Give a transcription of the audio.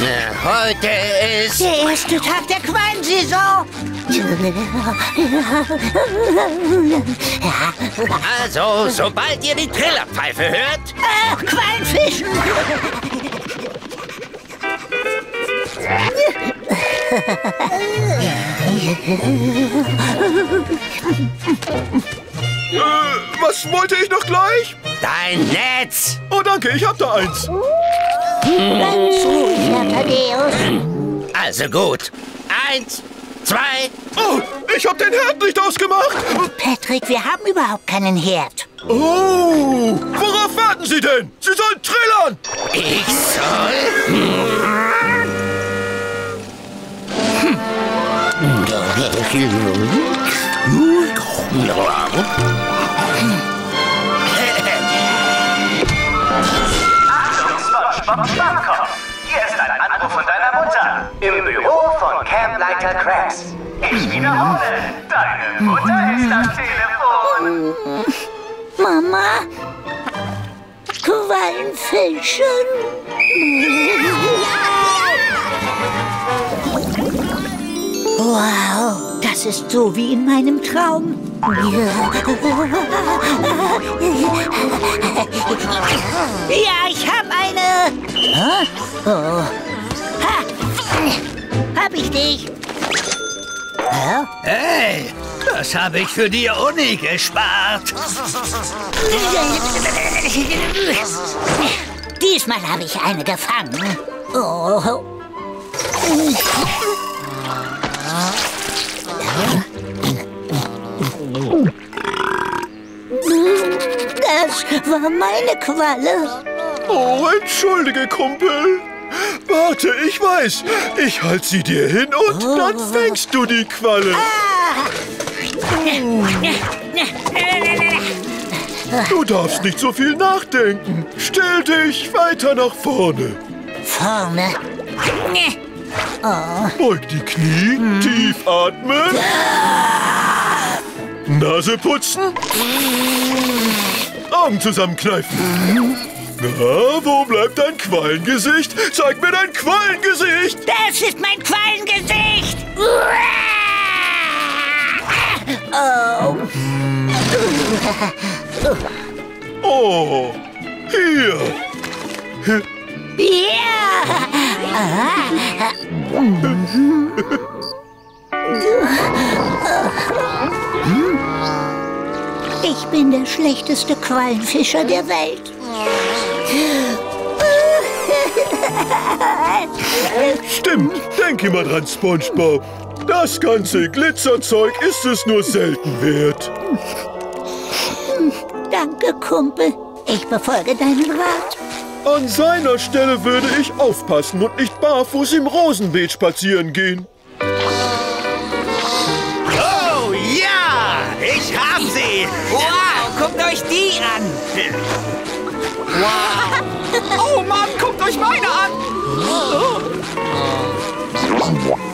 Heute ist der erste Tag der Quallensaison. Also, sobald ihr die Trillerpfeife hört... Quallenfischen! Was wollte ich noch gleich? Dein Netz! Oh, danke, ich hab da eins. Ganz ruhig, Herr Tadeus. Also gut. 1, 2... Oh, ich hab den Herd nicht ausgemacht. Patrick, wir haben überhaupt keinen Herd. Oh, worauf warten Sie denn? Sie sollen trillern! Ich soll... Hier ist ein Anruf von deiner Mutter im Büro von Campleiter Cracks. Ich wiederhole, deine Mutter ist am Telefon. Mama, Quallenfischen. Wow, das ist so wie in meinem Traum. Ja, ich hab eine! Huh? Oh. Ha! Hab ich dich! Huh? Hey, das habe ich für die Uni gespart! Diesmal habe ich eine gefangen. Oh. Das war meine Qualle. Oh, entschuldige, Kumpel. Warte, ich weiß. Ich halte sie dir hin und dann fängst du die Qualle. Du darfst nicht so viel nachdenken. Stell dich weiter nach vorne. Vorne? Beug die Knie, tief atmen. Nase putzen. Augen zusammenkneifen. Na, wo bleibt dein Quallengesicht? Zeig mir dein Quallengesicht! Das ist mein Quallengesicht! Oh. Oh, hier. Ja! Ich bin der schlechteste Quallenfischer der Welt. Stimmt, denk immer dran, SpongeBob. Das ganze Glitzerzeug ist es nur selten wert. Danke, Kumpel. Ich befolge deinen Rat. An seiner Stelle würde ich aufpassen und nicht barfuß im Rosenbeet spazieren gehen. Ich hab sie! Wow, guckt euch die an! Wow! Oh Mann, guckt euch meine an!